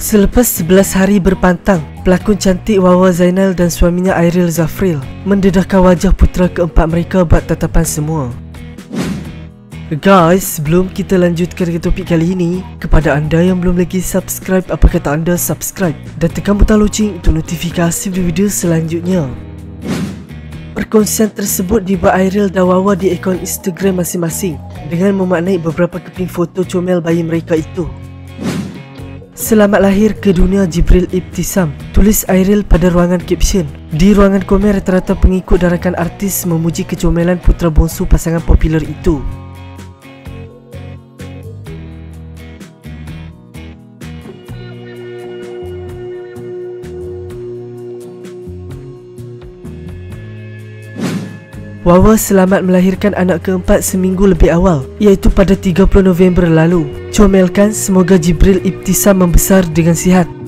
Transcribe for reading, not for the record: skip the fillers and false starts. Selepas 11 hari berpantang, pelakon cantik Wawa Zainal dan suaminya Aeril Zafrel mendedahkan wajah putera keempat mereka bak tatapan semua. Guys, sebelum kita lanjutkan ke topik kali ini, kepada anda yang belum lagi subscribe, apa kata anda subscribe dan tekan butang loceng untuk notifikasi video selanjutnya. Perkongsian tersebut dibuat Aeril dan Wawa di akaun Instagram masing-masing dengan memaknai beberapa keping foto comel bayi mereka itu. Selamat lahir ke dunia Jibril Ibtisam, tulis Aeril pada ruangan caption. Di ruangan komen, rata-rata pengikut dan rakan artis memuji kecomelan putera bongsu pasangan popular itu. Wawa selamat melahirkan anak keempat seminggu lebih awal, iaitu pada 30 November lalu. Comelkan, semoga Jibril Ibtisam membesar dengan sihat